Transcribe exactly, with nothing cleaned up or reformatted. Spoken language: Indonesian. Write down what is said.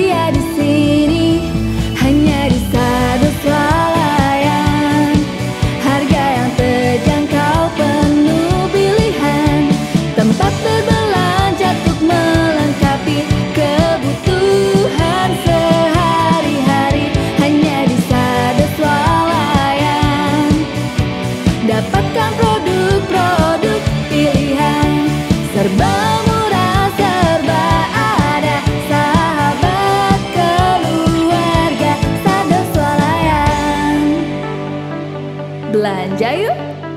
bahagia di sini, hanya di Sardo Swalayan. Harga yang terjangkau, penuh pilihan, tempat berbelanja untuk melengkapi kebutuhan sehari-hari. Hanya di Sardo Swalayan dapatkan produk-produk pilihan serba belanja yuk.